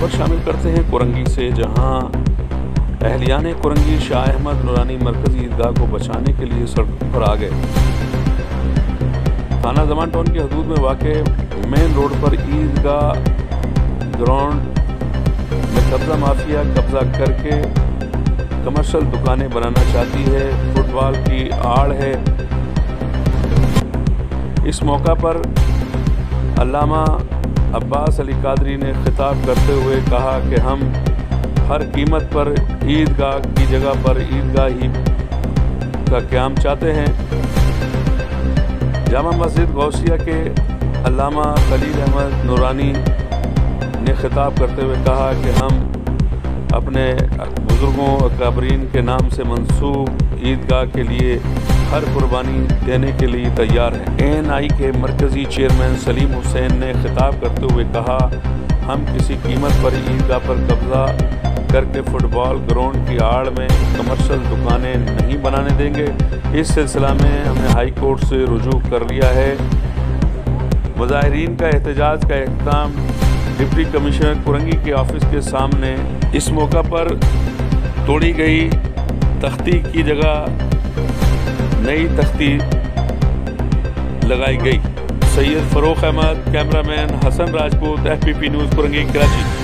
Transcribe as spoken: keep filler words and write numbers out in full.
खबर शामिल करते हैं कोरंगी से, जहां अहलियाने कोरंगी शाह अहमद नूरानी मरकजी ईदगाह को बचाने के लिए सड़क पर आ गए। थाना जमान टाउन की हदूद में वाक़े मेन रोड पर ईदगाह ग्राउंड में कब्जा माफिया कब्जा करके कमर्शियल दुकानें बनाना चाहती है, फुटबॉल की आड़ है। इस मौका पर अल्लामा अब्बास अली कादरी ने खिताब करते हुए कहा कि हम हर कीमत पर ईदगाह की जगह पर ईदगाह ही का क़याम चाहते हैं। जामा मस्जिद गौसिया के अल्लामा सलीम हुसैन नूरानी ने खिताब करते हुए कहा कि हम अपने बुज़ुर्गों और काबरीन के नाम से मंसूब ईदगाह के लिए हर कुर्बानी देने के लिए तैयार हैं। एन आई के मरकज़ी चेयरमैन सलीम हुसैन ने खिताब करते हुए कहा, हम किसी कीमत पर ईदगाह पर कब्ज़ा करके फुटबॉल ग्राउंड की आड़ में कमर्शियल दुकानें नहीं बनाने देंगे। इस सिलसिला में हमने हाई कोर्ट से रुजू कर लिया है। मुजाहिरीन का एहतजाज का अख्ताम डिप्टी कमिश्नर कोरंगी के ऑफिस के सामने। इस मौका पर तोड़ी गई तख्ती की जगह नई तख्ती लगाई गई। Syed Farooq Ahmed, cameraman Hasan Rajput, FPP news Korangi, Karachi.